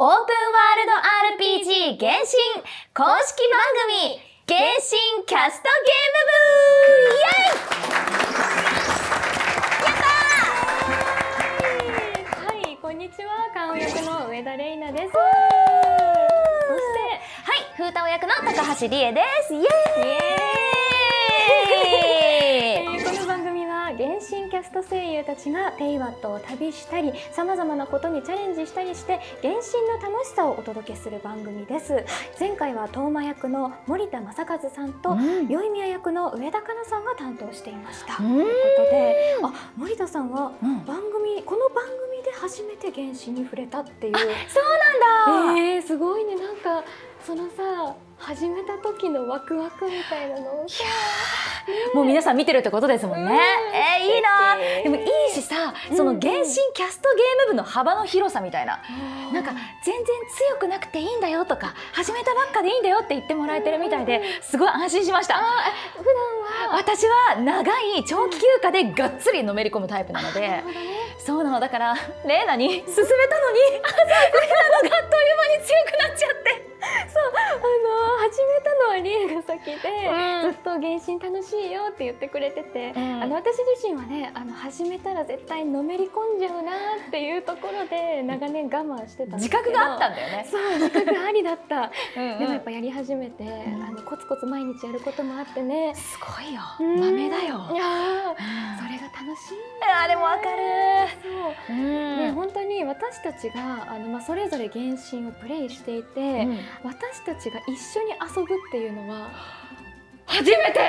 オープンワールド RPG 原神公式番組原神キャストゲーム部イエイこんにちは、カンオ役の上田玲奈です。そして、はい、フータオ役の高橋理恵です。イエーイこの番組は原神キャスト声優たちがペイワットを旅したり、さまざまなことにチャレンジしたりして原神の楽しさをお届けする番組です。前回はトーマ役の森田正和さんと、よいみや役の上田香奈さんが担当していました。ということで、あ、森田さんはこの番組で初めて原神に触れたっていう。そうなんだ。すごいね。なんかそのさ、始めた時のワクワクみたいなのをさ、もう皆さん見てるってことですもんね。いいな。でもいいしさ、その原神キャストゲーム部の幅の広さみたいな、なんか全然強くなくていいんだよとか、始めたばっかでいいんだよって言ってもらえてるみたいで、すごい安心しました。普段は私は長い長期休暇でがっつりのめり込むタイプなので。そうなのだから、レイナに勧めたのに、レイナのがあっという間に強くなっちゃって。そう、始めたのはリエが先で、ずっと原神楽しいよって言ってくれてて、私自身はね、始めたら絶対のめり込んじゃうなっていうところで長年我慢してたんですけど、自覚があったんだよね。そう、自覚ありだったでもやっぱやり始めて、コツコツ毎日やることもあってね、すごいよ、豆だよ。いや、それが楽しい。でも分かる。本当に私たちがそれぞれ原神をプレイしていて、私たちが一緒に遊ぶっていうのは初めて。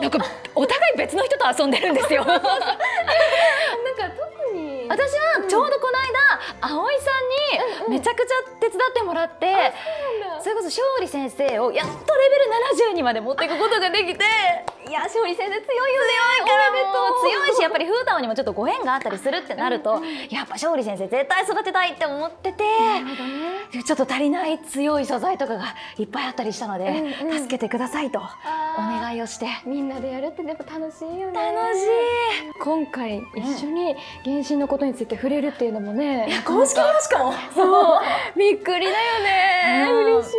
なんかお互い別の人と遊んでるんですよ。なんか特に私はちょうどこの間、葵さんにめちゃくちゃ手伝ってもらって、それこそ勝利先生をやっとレベル70にまで持っていくことができて、いや、勝利先生強いよね。強いし、やっぱりフータオにもちょっとご縁があったりするってなると、やっぱ勝利先生絶対育てたいって思ってて、ちょっと足りない強い素材とかがいっぱいあったりしたので、助けてくださいとお願いをして、みんなでやるってやっぱ楽しいよね。楽しい。今回一緒に原神のことについて触れるっていうのもね、いや、公式のしかもそうびっくりだよね。嬉しいです。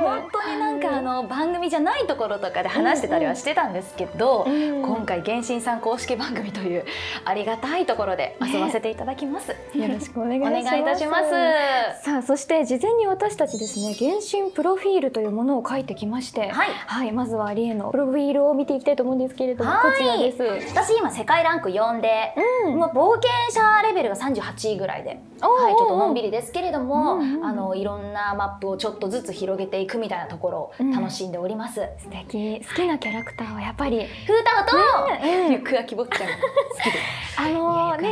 本当になんか番組じゃないところとかで話してたりはしてたんですけど、今回原神さん公式番組というありがたいところで遊ばせていただきます。よろしくお願いいたします。さあ、そして事前に私たちですね、原神プロフィールというものを書いてきまして、はい、まずはリエのプロフィールを見ていきたいと思うんですけれども、こちらです。私今世界ランク4で、冒険者レベルが38位ぐらいで、はい、ちょっとのんびりですけれども、いろんなマップをちょっとずつ広げていくみたいなところを楽しんでおります。素敵。好きなキャラクターはやっぱりフータオとゆくあきぼっちゃん。好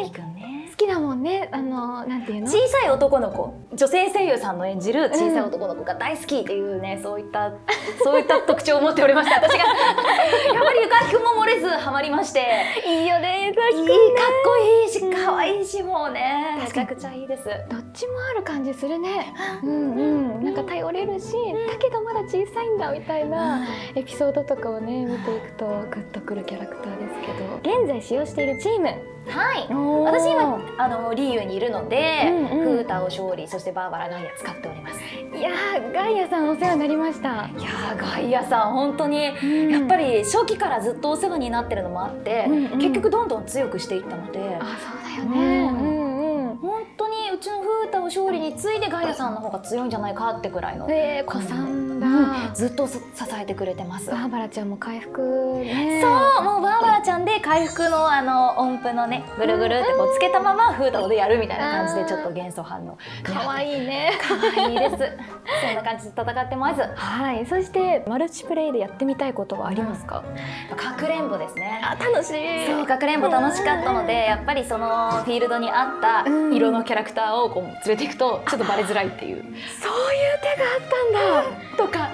きだもんね。なんていうの、小さい男の子、女性声優さんの演じる小さい男の子が大好きっていうね、そういった特徴を持っておりました。私がやっぱりゆくあきくんも漏れずハマりまして、いいよね、ゆくあきくん。いい、かっこいいし、可愛いし、もうね、めちゃくちゃいいです。どっちもある感じするね。なんか頼れるし、だけどまだ小さいんだみたいなエピソードとかをね、見ていくとグッとくるキャラクターですけど、現在使用しているチーム。はい、私今リーユにいるので、フータオ、勝利、そしてバーバラ、ガイア使っております。いやー、ガイアさんお世話になりました。いやー、ガイアさん本当に、やっぱり初期からずっとお世話になってるのもあって、結局どんどん強くしていったので、あ、そうだよね、本当にうちのフータオ、勝利に次いでガイアさんの方が強いんじゃないかってくらいの子さんがずっと支えてくれてます。バーバラちゃんも回復ね。そう、もうバーバラちゃんで回復の音符のね、ぐるぐるってこうつけたままフータオでやるみたいな感じで、ちょっと元素反応かわいいね。かわいいです。そんな感じで戦ってます。はい。そしてマルチプレイでやってみたいことはありますか？かくれんぼですね。あ、楽しい。そう、かくれんぼ楽しかったので、やっぱりそのフィールドに合った色のキャラクターをこう連れていくとちょっとバレづらいっていう、そういう手があったんだとか、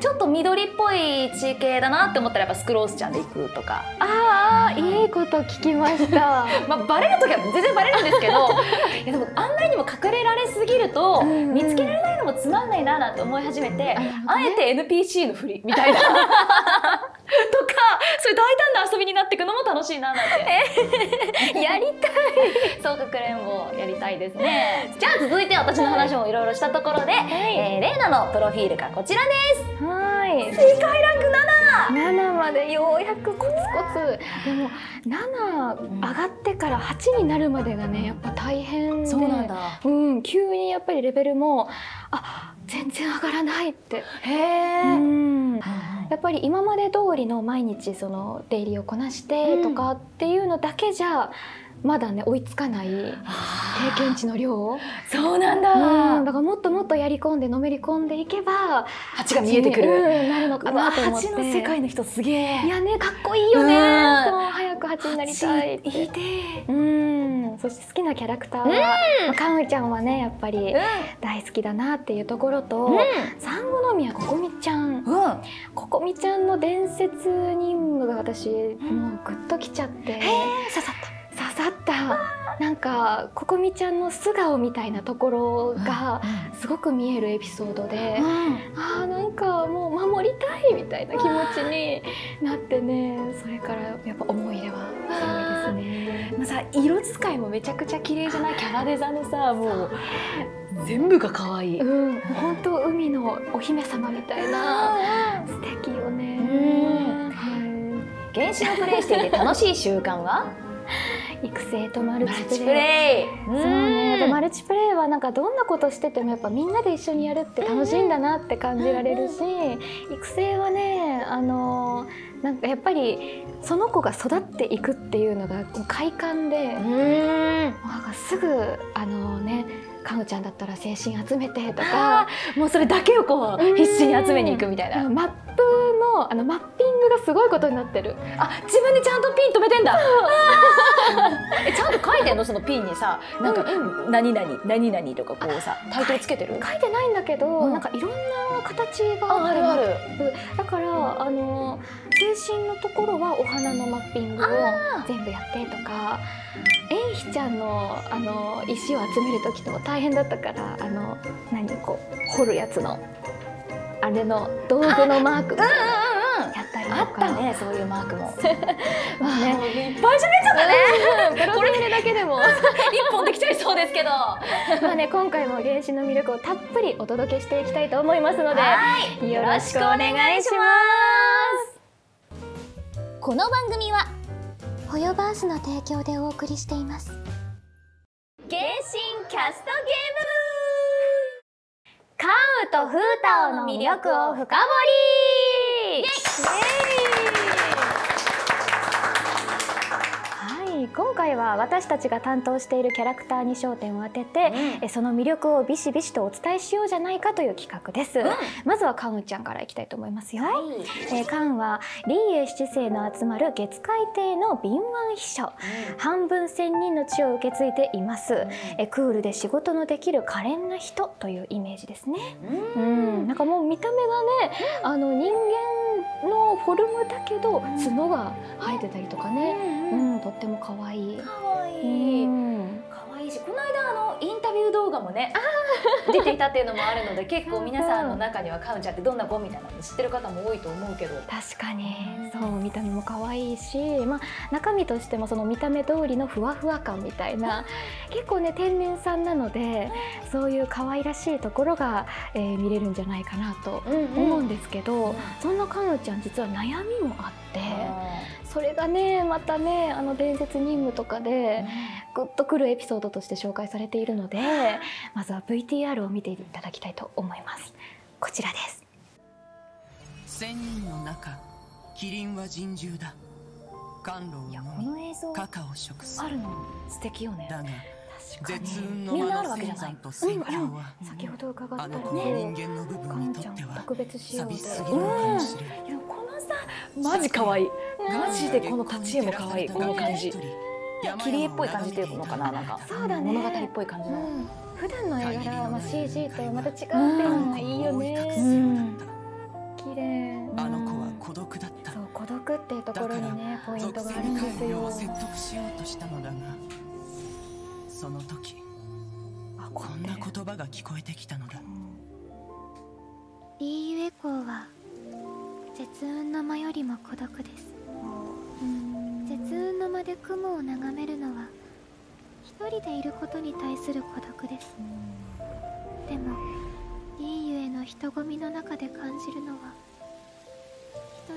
ちょっと緑っぽい地形だなって思ったらやっぱスクロースちゃんで行くとか。ああ、いいこと聞きました。まあバレる時は全然バレるんですけど、いや、でもあんまりにも隠れられすぎると見つけられないのもつまんないななんて思い始めて、あえて NPC のふりみたいな。とか、そういう大胆な遊びになっていくのも楽しいななんて。やりたい。そうかくれんぼやりたいですね。じゃあ続いて私の話もいろいろしたところで、レイナのプロフィールがこちらです。はい。世界ランク7までようやくコツコツ。でも7上がってから8になるまでがね、やっぱ大変で。そうなんだ。うん、急にやっぱりレベルも全然上がらないって。へえ。うん。やっぱり今まで通りの毎日その出入りをこなしてとかっていうのだけじゃまだね追いつかない経験値の量。そうなんだ、だからもっともっとやり込んでのめり込んでいけば8が見えてくる、なるのかなと思って。8の世界の人すげえ。いやね、かっこいいよね。早く8になりたいって。いいで、そして好きなキャラクターはカンウちゃんはねやっぱり大好きだなっていうところと、サンゴノミヤココミちゃん、ココミちゃんの伝説任務が私もうグッときちゃって。刺さった刺さった。なんかココミちゃんの素顔みたいなところがすごく見えるエピソードで、あ、なんかもう守りたいみたいな気持ちになってね。それからやっぱ思い入れは強い。さ、色使いもめちゃくちゃ綺麗じゃない？キャラデザのさ、もう全部が可愛い。うん、本当海のお姫様みたいな。素敵よね。原始のプレイしていて楽しい習慣は？育成とマルチプレイ。そうね。マルチプレイはなんかどんなことしててもやっぱみんなで一緒にやるって楽しいんだなって感じられるし、育成はね、なんかやっぱりその子が育っていくっていうのが快感で、なんかすぐね、カンちゃんだったら精神集めてとか、もうそれだけをこう必死に集めに行くみたいな。マップのマッピングがすごいことになってる。あ、自分でちゃんとピン止めてんだ。ちゃんと書いてんの、そのピンにさ、なんか何々何々とかこうさタイトルつけてる。書いてないんだけど、なんかいろんな形がある。あるある。だから精神のところはお花のマッピングを全部やってとか。えいひちゃんの石を集める時と大変だったから、何こう掘るやつのあれの道具のマークやったりとか。あったね、そういうマークも。まあね、いっぱいしゃべっちゃったね。これ見るだけでも一本できちゃいそうですけど、まあね、今回も原始の魅力をたっぷりお届けしていきたいと思いますので、よろしくお願いします。この番組はホヨバースの提供でお送りしています。原神キャストゲーム部、カンウとフータオの魅力を深掘り。はい、今回は私たちが担当しているキャラクターに焦点を当てて、その魅力をビシビシとお伝えしようじゃないかという企画です。まずはカンウちゃんからいきたいと思いますよ。カンウは李鋭七世の集まる月海帝の敏腕秘書、半分仙人の血を受け継いでいます。クールで仕事のできる可憐な人というイメージですね。なんかもう見た目がね、人間のフォルムだけど角が生えてたりとかね、とっても可愛い。可愛いし、この間インタビュー動画もね出ていたっていうのもあるので、結構皆さんの中にはカンウちゃんってどんな子みたいなの知ってる方も多いと思うけど。確かにそう、見た目も可愛いし、まあ、中身としてもその見た目通りのふわふわ感みたいな結構ね天然さんなので、そういう可愛らしいところが、見れるんじゃないかなと思うんですけど、そんなカンウちゃん実は悩みもあって。それがねまたね伝説任務とかでグッとくるエピソードとして紹介されているので、まずは VTR を見ていただきたいと思います。こちらです。仙人の中、キリンは人獣だ。甘露を飲み、カカオを食す。あるの素敵よね。だが絶雲の間の仙山と仙境は先ほど伺ったね、人間の部分にとっては寂しすぎるかもしれない。このさマジ可愛い。マジでこの立ち絵も可愛い。この感じ、切り絵っぽい感じっていうのかな、なんか物語っぽい感じの。普段の絵柄は CG とまた違うっていうのがいいよね。綺麗。あの子は孤独だった。そう、孤独っていうところにねポイントがあるんですよ。説得しようとしたのだが、その時こんな言葉が聞こえてきたのだ。リーウェコは絶雲の間よりも孤独です。絶雲の間で雲を眺めるのは一人でいることに対する孤独です。でもいいゆえの人混みの中で感じるのは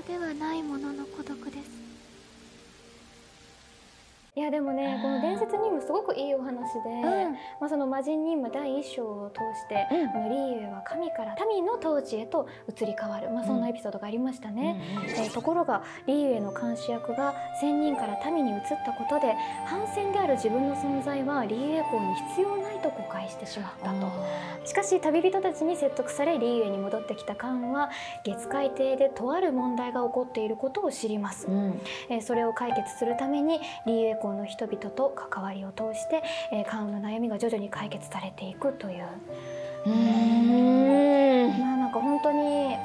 人ではないものの孤独です。いやでもね、この伝説にもすごくいいお話で、まあその魔神任務第一章を通して、リーユは神から民の統治へと移り変わる、まあそんなエピソードがありましたね。ところがリーユへの監視役が仙人から民に移ったことで、反戦である自分の存在はリーユ公に必要ないと誤解してしまったと。しかし旅人たちに説得され、リーユに戻ってきたカンは月海底でとある問題が起こっていることを知ります。それを解決するためにリーユ公の人々と関わりを通して、カンの悩みが徐々に解決されていくという。まあなんか本当に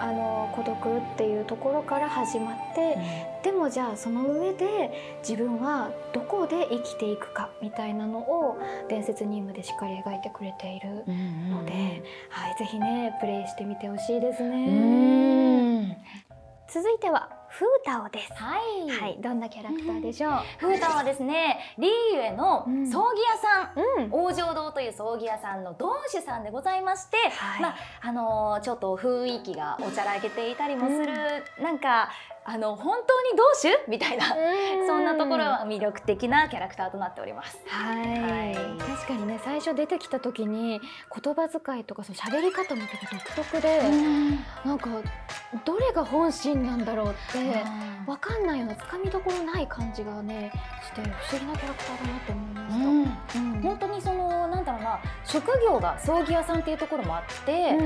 孤独っていうところから始まって、でもじゃあその上で自分はどこで生きていくかみたいなのを伝説任務でしっかり描いてくれているので、はい、ぜひねプレイしてみてほしいですね。続いては。フータオです。はい、はい、どんなキャラクターでしょう。フータオはですね、リーユエの葬儀屋さん、王城堂という葬儀屋さんの同主さんでございまして、まあちょっと雰囲気がおちゃらけていたりもする、なんか本当に同主みたいな、そんなところは魅力的なキャラクターとなっております。確かにね、最初出てきた時に言葉遣いとかその喋り方も結構独特で、なんかどれが本心なんだろうって。わかんないようなつかみどころない感じがねして、不思議なキャラクターだなと思いました。本当にそのなんだろうな、職業が葬儀屋さんっていうところもあって、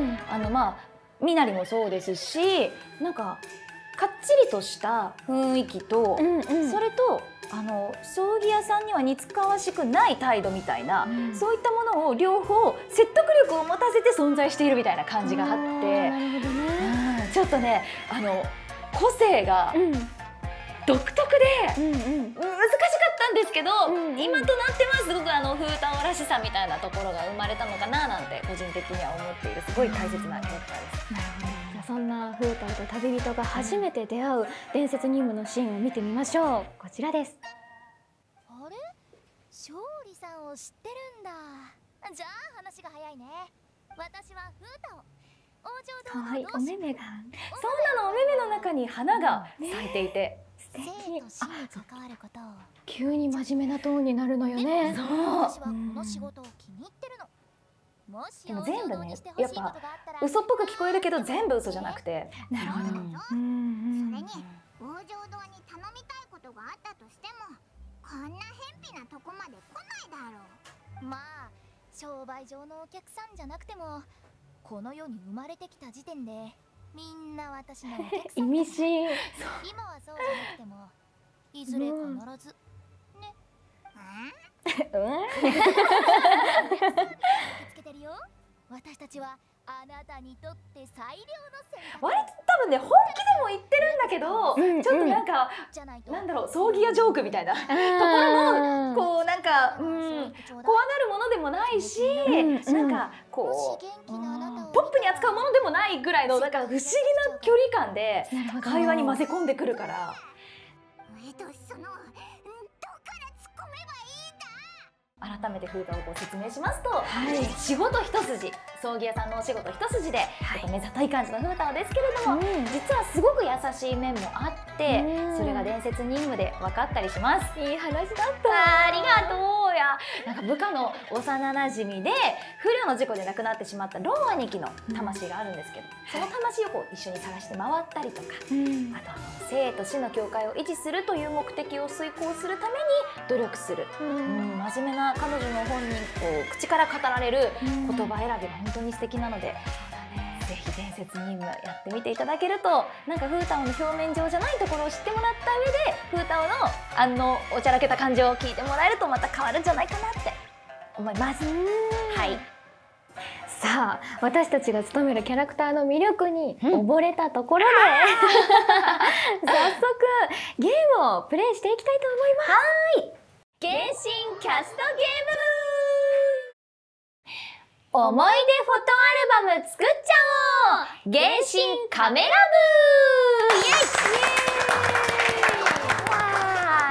まあ身なりもそうですし、なんかかっちりとした雰囲気と、それと葬儀屋さんには似つかわしくない態度みたいな、そういったものを両方説得力を持たせて存在しているみたいな感じがあって、ちょっとね個性が独特で難しかったんですけど、今となってはすごくフータオらしさみたいなところが生まれたのかななんて個人的には思っている、すごい大切なキャラクターです。そんなフータオと旅人が初めて出会う伝説任務のシーンを見てみましょう。こちらです。あれ、勝利さんを知ってるんだ。じゃあ話が早いね。私はフータオ。かわいいお目目が、そうなの、お目目の中に花が咲いていて、生と死に関わることを。急に真面目なトーンになるのよね。そう。私はこの仕事を気に入ってるの。でも全部ね、やっぱ嘘っぽく聞こえるけど全部嘘じゃなくて。なるほど。それに王城堂に頼みたいことがあったとしても、こんな偏僻なとこまで来ないだろう。まあ商売上のお客さんじゃなくても。この世に生まれてきた時点でみんな私のお客さん。意味深。今はそうじゃなくてもいずれ必ずね。つけてるよ。私たちはあなたにとって最良の選択。割と多分ね、本気でも言ってるんだけど、ちょっとなんかなんだろう、葬儀屋ジョークみたいなところもこうなんか怖がるものでもないし、なんかこうポップに扱うものでもないぐらいの、なんか不思議な距離感で会話に混ぜ込んでくるから。改めてフータオをご説明しますと、仕事一筋、葬儀屋さんのお仕事一筋で、目ざとい感じのフータオですけれども、実はすごく優しい面もあって、それが伝説任務で分かったりします。いい話だった。ありがとうや。なんか部下の幼なじみで不慮の事故で亡くなってしまったロー兄貴の魂があるんですけど、その魂をこう一緒に探して回ったりとか、あと生と死の境界を維持するという目的を遂行するために努力する。真面目な。彼女の本人こう口から語られる言葉選びが本当に素敵なので、ぜひ伝説任務やってみていただけると、なんかフータオの表面上じゃないところを知ってもらった上で、フータオのおちゃらけた感情を聞いてもらえるとまた変わるんじゃないかなって思います。はい。さあ、私たちが務めるキャラクターの魅力に溺れたところで早速ゲームをプレイしていきたいと思います。はい、原神キャストゲーム部、思い出フォトアルバム作っちゃおう、原神カメラ部。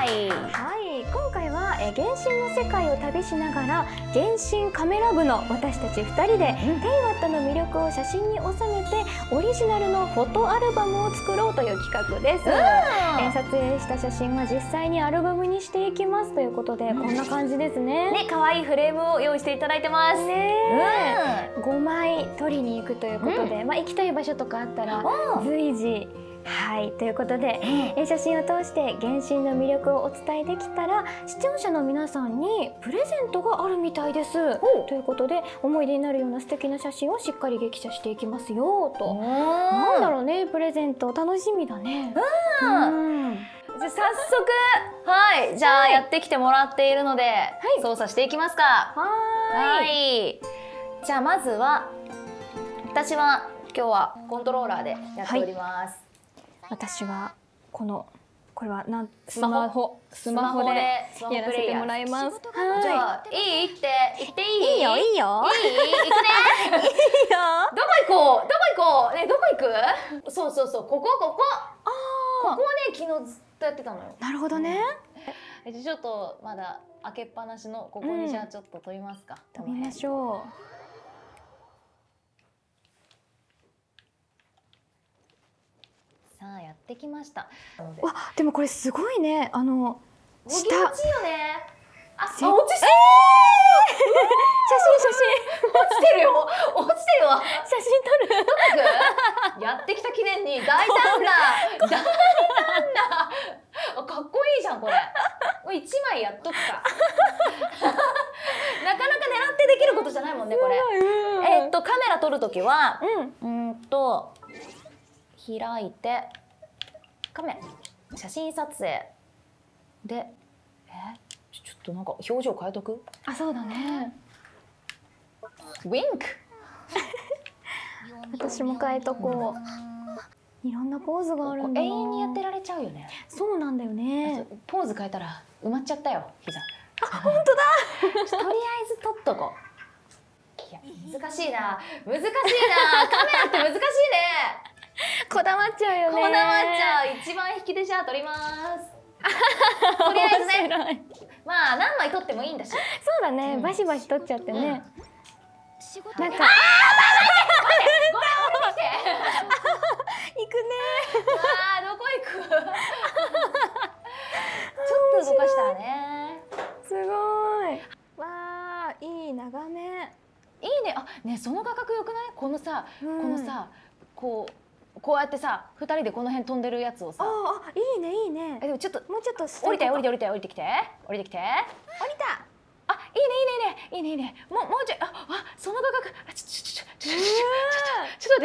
回、はい、今回は原神の世界を旅しながら原神カメラ部の私たち2人でテイワットの魅力を写真に収めてオリジナルのフォトアルバムを作ろうという企画です。撮影した写真は実際にアルバムにしていきますということで、こんな感じですね。ね、可愛いフレームを用意していただいてますね。5枚撮りに行くということで、まあ行きたい場所とかあったら随時。はい、ということで、写真を通して原神の魅力をお伝えできたら視聴者の皆さんにプレゼントがあるみたいですということで、思い出になるような素敵な写真をしっかり激写していきますよと。なんだろうね、プレゼント楽しみだね。じゃあ早速はい、じゃあやってきてもらっているので、はい、操作していきますか。はい、じゃあまずは私は今日はコントローラーでやっております。はい、私はこれはスマホでやらせてもらいます。じゃあいいって言っていい？いいよいいよ。いいよ。どこ行こうね、どこ行く？そうここ。ここね、昨日ずっとやってたのよ。なるほどね。ちょっとまだ開けっぱなしのここにじゃあちょっと撮りますか。撮りましょう。さあやってきました。わ、でもこれすごいね。下。気持ちいいよね。あ、落ちてる。写真。落ちてるよ。落ちてるわ。写真撮る。撮る。やってきた記念に大胆な。かっこいいじゃんこれ。もう一枚やっとくか。なかなか狙ってできることじゃないもんねこれ。カメラ撮るときは、開いて写真撮影でちょっとなんか表情変えとく。あ、そうだね。ウィンク私も変えとこう。いろんなポーズがあるんだ。永遠にやってられちゃうよね。そうなんだよね。ポーズ変えたら埋まっちゃったよ膝。あ、本当だとりあえず撮っとこう。いや難しいな。カメラって難しいね。こだわっちゃうよね。こだわっちゃう。一番引き出しは取ります。とりあえずね。まあ何枚取ってもいいんだし。そうだね。バシバシ取っちゃってね。なんか。ああ、ごめん、落ちて。行くね。ああ、どこ行く。ちょっと動かしたね。すごい。わあ、いい眺め。いいね。あ、ね、その画角良くない？こうやってさ、2人でこの辺飛んでるやつをさ。あ、いいねいいね。でもちょっともうちょっと降りてきて。あ、いいね。もうちょい。あ、その画角。ちょっと待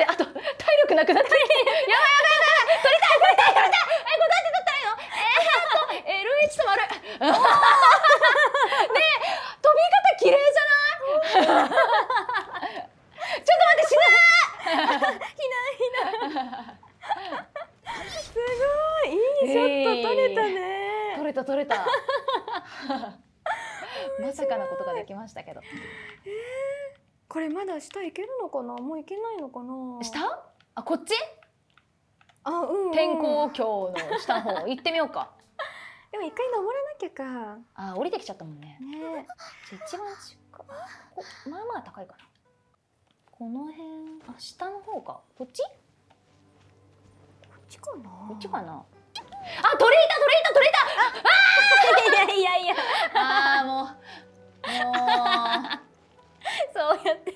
って、あと体力なくなってきて。やばい。撮りたい。これどうやって撮ったらいいの？ねえ、飛び方綺麗じゃない？ちょっと待って、死ぬ。すごい、いいショット撮れたね。撮れたまさかのことができましたけど。これまだ下行けるのかな、もう行けないのかな。下？あ、こっち？あ、天候橋の下の方行ってみようか。でも一回登らなきゃか。あ、降りてきちゃったもんね。ね。じゃ一番近い。まあまあ高いかな。この辺、あ、下の方か。こっち？こっちかな。あ、取れた。あ、いや。ああ、もう。そうやって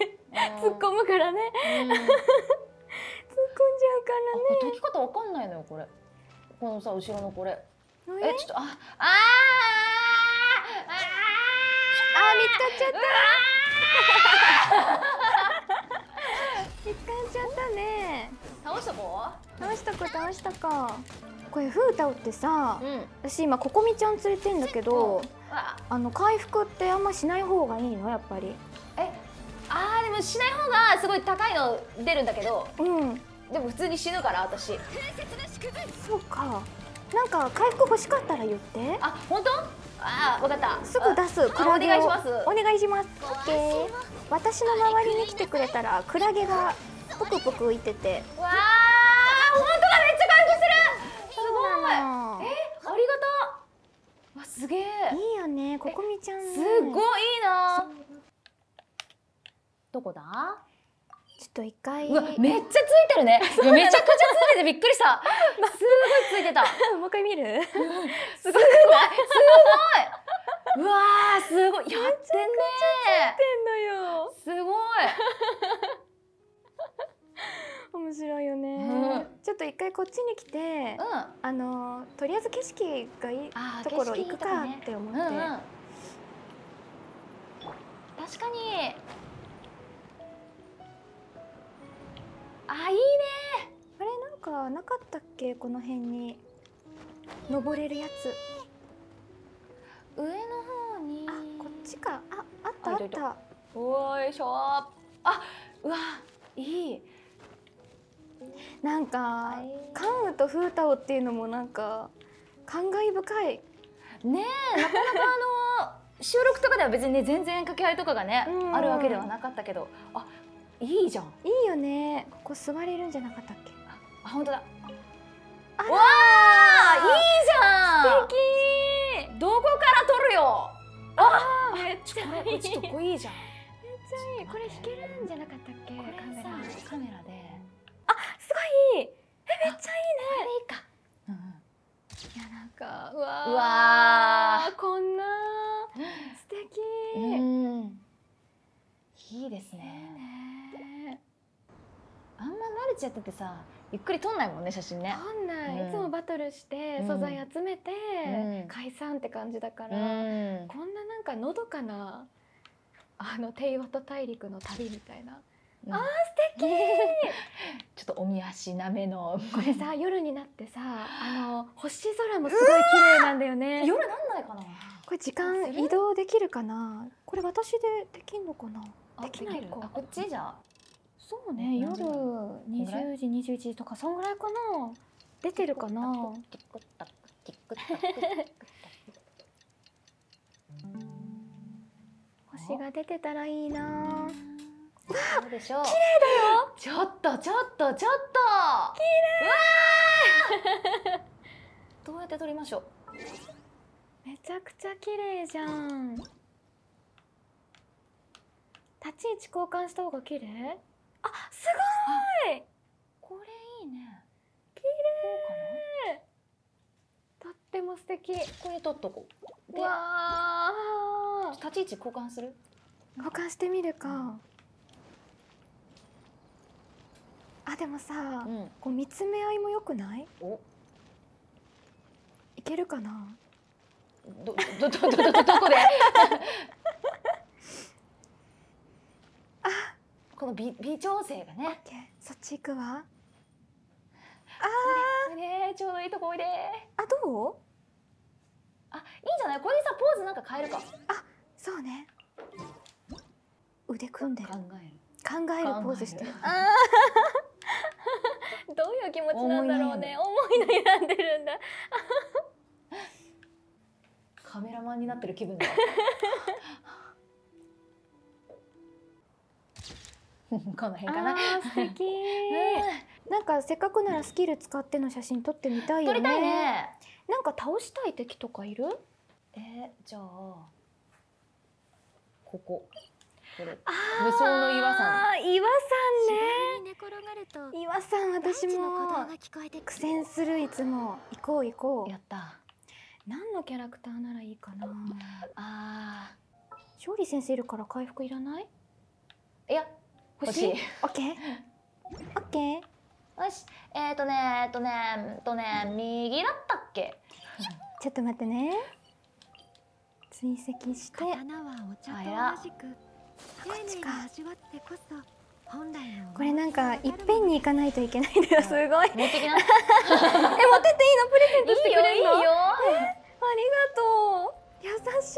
突っ込むからね。突っ込んじゃうからね。解き方わかんないのよこれ。このさ、後ろのこれ。ちょっと見つかっちゃった。見つかっちゃったね。倒しとこ。これフータオってさ、私今ココミちゃん連れてんだけど、回復ってあんましない方がいいのやっぱり。でもしない方がすごい高いの出るんだけど、でも普通に死ぬから私。そうか。なんか回復欲しかったら言って。あ、本当？ああ、分かった。すぐ出す。クラゲをお願いします。オッケー。私の周りに来てくれたらクラゲがぷくぷく浮いてて。わあ、本当だ、めっちゃ回復する。すごい。ありがすげえ。いいよね、ここみちゃん。すごいいいな。どこだ？ちょっと一回。うわ、めっちゃついてるね。めちゃくちゃついててびっくりした。すごいついてた。もう一回見る？すごいすごい。うわあ、すごい。やってんね。ついてんのよ。すごい。面白いよね、うん、ちょっと一回こっちに来て、うん、とりあえず景色がいいところ行くかって思って、うんうん、確かにあ、いいね。あれなんかなかったっけ、この辺に登れるやつ。上の方に、あ、こっちか。あ、あったあった。おいしょー。あ、うわ、いい。なんか関羽と風太郎っていうのもなんか感慨深いねえ。なかなか収録とかでは別にね、全然掛け合いとかがね、あるわけではなかったけど、あ、いいじゃん。いいよね。ここ座れるんじゃなかったっけ。あ、本当だ。あらー、わあ、いいじゃん。素敵。どこから撮るよ。あ、めっちゃいい。ちょっとこれいいじゃん。めっちゃいい。これ弾けるんじゃなかったっけ。これカメラで。すごい。え、めっちゃいいね。いいか。いや、なんか、うわー、うわー、こんな素敵。いいですね。あんま慣れちゃっててさ、ゆっくり撮んないもんね、写真ね。撮んない。いつもバトルして素材集めて解散って感じだから、こんななんかのどかな帝和と大陸の旅みたいな。あー、素敵。ちょっとおみ足なめのこれさ、夜になってさ、星空もすごい綺麗なんだよね。夜なんないかな。これ時間移動できるかな。これ私でできんのかな。できないか。こっちじゃ。そうね、夜20時、21時とかそんぐらいかな。出てるかな。星が出てたらいいな。わあ、綺麗だよ。ちょっと綺麗。わあどうやって撮りましょう。めちゃくちゃ綺麗じゃん。立ち位置交換した方が綺麗。あ、すごい。これいいね。綺麗。とっても素敵。これ撮っとこう。で、わあ、立ち位置交換する？交換してみるか。あ、でもさ、こう見つめ合いも良くない？いけるかな？どこで？あ、この微調整がね。そっち行くわ。あ、ね、ちょうどいいとこおいで。あ、どう？あ、いいんじゃない？これでさ、ポーズなんか変えるか。あ、そうね。腕組んでる。考えるポーズしてる。どういう気持ちなんだろうね。思い悩んでるんだ。カメラマンになってる気分だ。この辺かな。素敵。なんかせっかくならスキル使っての写真撮ってみたいよね。撮りたいね。なんか倒したい敵とかいる？じゃあここ。無双の岩さん。岩さんね。岩さん、私も苦戦する。いつも行こう行こう。やった。何のキャラクターならいいかな。ああ、勝利先生いるから回復いらない？いや、欲しい。オッケー。オッケー。よし、右だったっけ？ちょっと待ってね。追跡して。あら。こっちか。これなんかいっぺんに行かないといけないんだよ。すごい。持ってきな。持ってっていいの？プレゼントしてくれるの？いいよいいよ。ありがとう。優し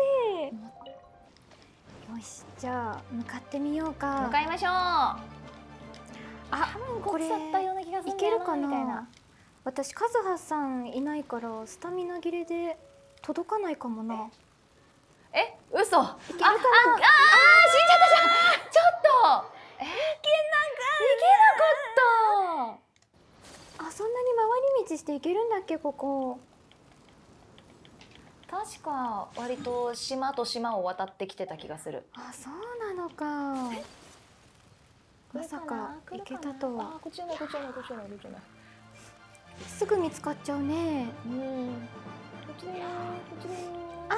い。よし、じゃあ向かってみようか。向かいましょう。あ、これいけるかな。私カズハさんいないからスタミナ切れで届かないかもな。嘘。あ、死んじゃったじゃん。ちょっと。いけなかった。あ、そんなに回り道していけるんだっけ、ここ。確確か割と島と島を渡ってきてた気がする。あ、そうなのか。まさか行けたとは。あ、こっちもこっちもこっちもこっちも。すぐ見つかっちゃうね。うん。こっちだよ、こっちだよ。ああ、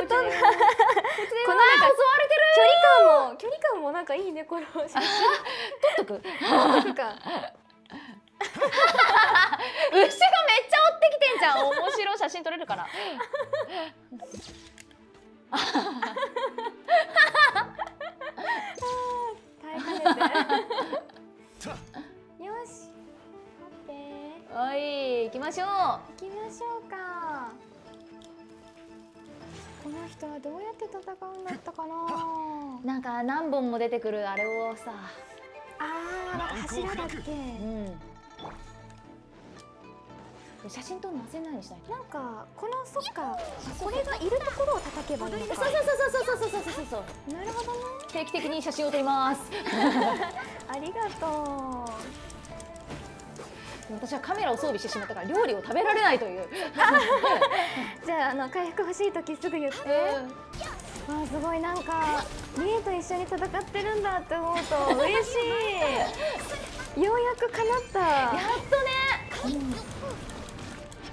飛んだ。この間襲われてる。距離感もなんかいいね、この。取っとく。取っとくか。牛がめっちゃ追ってきてんじゃん。面白い写真撮れるから。大変ですね。よし。待って。おい、行きましょう。行きましょうか。この人はどうやって戦うんだったかな。なんか何本も出てくるあれをさ。ああ、柱だっけ。うん。写真撮るの忘れないようにしたい。なんかこのそっか、これがいるところを叩けばいいのか。そう。なるほどね。定期的に写真を撮ります。ありがとう。私はカメラを装備してしまったから料理を食べられないという。じゃあ回復欲しいときすぐ言って。わあ、すごい、なんかリエと一緒に戦ってるんだって思うと嬉しい。ようやく叶った。やっとね。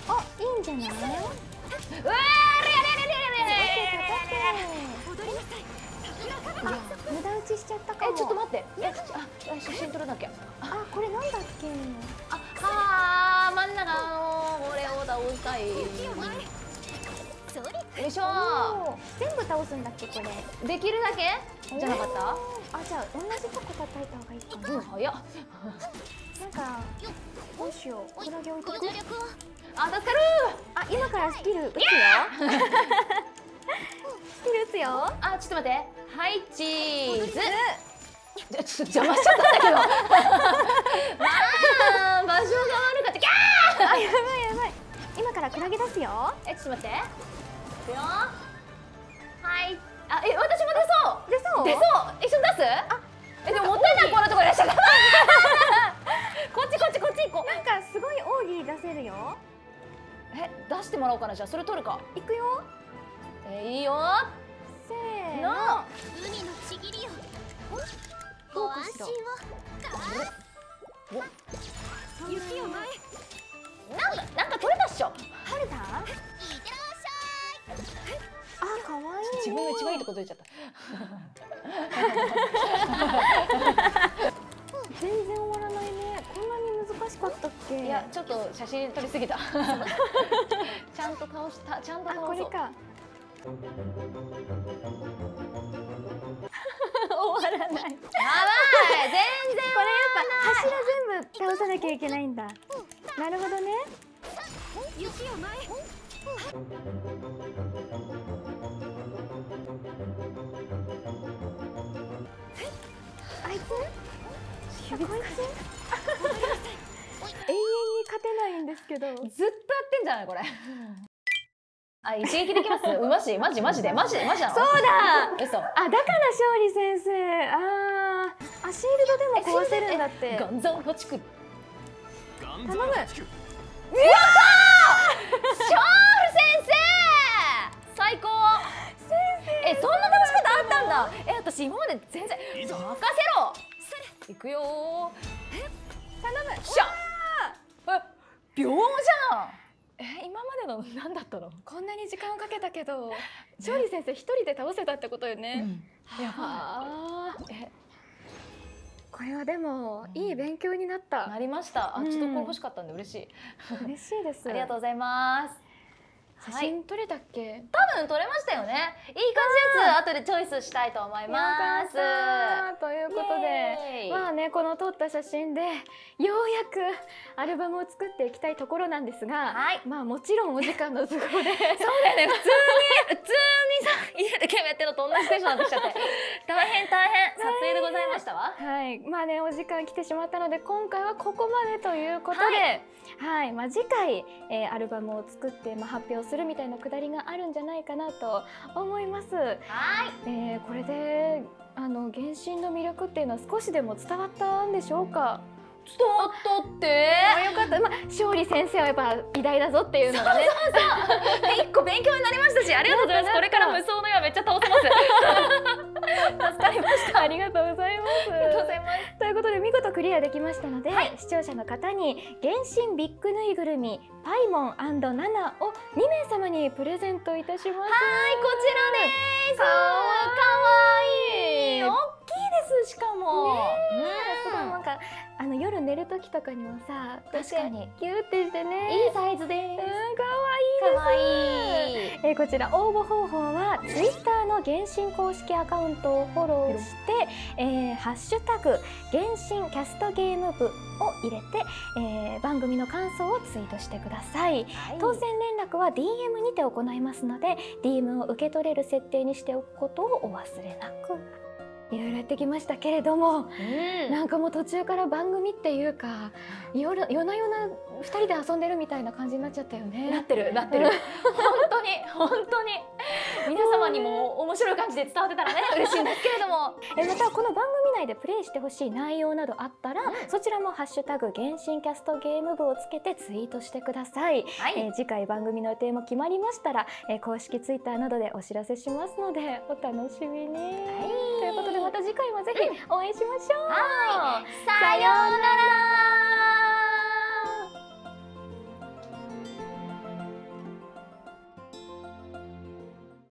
あ、いいんじゃない？うわー、無駄打ちしちゃったかも。ちょっと待って、写真撮らなきゃ。あ、これなんだっけ。あ、真ん中のこれを倒したい。よいしょ。全部倒すんだっけ、これ。できるだけじゃなかった？あ、じゃあ同じとこ叩いた方がいいかな。うん、早っ。なんかどうしよう、これだけ置いてく。あ、助かる。あ、今からスキル打つよ。スキル打つよ。あ、ちょっと待って。はい、チーズ。ちょっと邪魔しちゃったんだけど。まあ場所が悪かった。キャー。あ、やばいやばい。今からクラゲ出すよ。え、ちょっと待って。いくよ。はい。あ、え、私も出そう。出そう。一緒に出す。あ、え、でももったいない、こんなとこいらっしゃる。こっちこっちこっち行こう。なんかすごい奥義出せるよ。え、出してもらおうかな。じゃあそれ取るか。いくよ。いいよ。せーの。海のちぎりよ。ご安心を。お。雪よ前。なんか取れたっしょ。取れた？いってらっしゃい。あ、可愛い。自分の一番いいとこ取れちゃった。全然終わらないね。こんなに難しかったっけ？いや、ちょっと写真撮りすぎた。ちゃんと倒した。ちゃんと倒そう。あ、これか。終わらない。やばい。全然終わらない。これやっぱ柱全部倒さなきゃいけないんだ。なるほどね。雪を前。あいつ？永遠に勝てないんですけど。ずっとやってんじゃないこれ。あ、一撃できます。マジマジマジでマジマジなの。そうだ。嘘。あ、だから勝利先生。あ、シールドでも壊せるんだって。ガンザンホチク。頼む。やったー。ショール先生。最高。先生。え、そんな楽しかったあったんだ。え、私今まで全然。任せろ。いくよー。頼む。しゃ。秒じゃん。え、今までの何だったの？こんなに時間をかけたけど、勝利先生一人で倒せたってことよね。やばい。これはでもいい勉強になった。なりました。あ、ちょっとこれ欲しかったんで嬉しい。嬉しいです。ありがとうございます。写真撮れたっけ？多分撮れましたよね。いい感じやつ後でチョイスしたいと思います。ということで、まあね、この撮った写真でようやくアルバムを作っていきたいところなんですが、まあもちろんお時間の都合で。そうだよね。普通にさ、家でゲームやってるのと同じテンションになってきちゃって、大変撮影でございましたわ。はい。まあね、お時間来てしまったので今回はここまでということで、はい。まあ次回アルバムを作って発表するみたいなくだりがあるんじゃないかなと思います。はい。これで原神の魅力っていうのは少しでも伝わったんでしょうか。とってよかった、まあ、勝利先生はやっぱ偉大だぞっていうのがね、一個勉強になりましたし、ありがとうございます。これから無双の矢めっちゃ倒せます助かりました。ありがとうございます。ということで見事クリアできましたので、はい、視聴者の方に原神ビッグぬいぐるみパイモン&ナナを2名様にプレゼントいたします。はい、こちらです。かわいい、大きいです。しかもすごいなんか夜寝る時とかにもさ、確かにギュってしてね、いいサイズです。かわいいです。こちら応募方法はツイッターの原神公式アカウントをフォローして、ハッシュタグ原神キャストゲーム部を入れて、番組の感想をツイートしてください。はい、当選連絡は DM にて行いますので、DM を受け取れる設定にしておくことをお忘れなく。いろいろやってきましたけれども、なんかもう途中から番組っていうか、夜な夜な2人で遊んでるみたいな感じになっちゃったよね。なってるなってる本当に皆様にも面白い感じで伝わってたらね嬉しいんですけれどもまたこの番組内でプレイしてほしい内容などあったら、そちらもハッシュタグ原神キャストゲーム部をつけてツイートしてください。次回番組の予定も決まりましたら、公式ツイッターなどでお知らせしますのでお楽しみに。ということでまた次回もぜひ応援しましょう。はい、さようなら。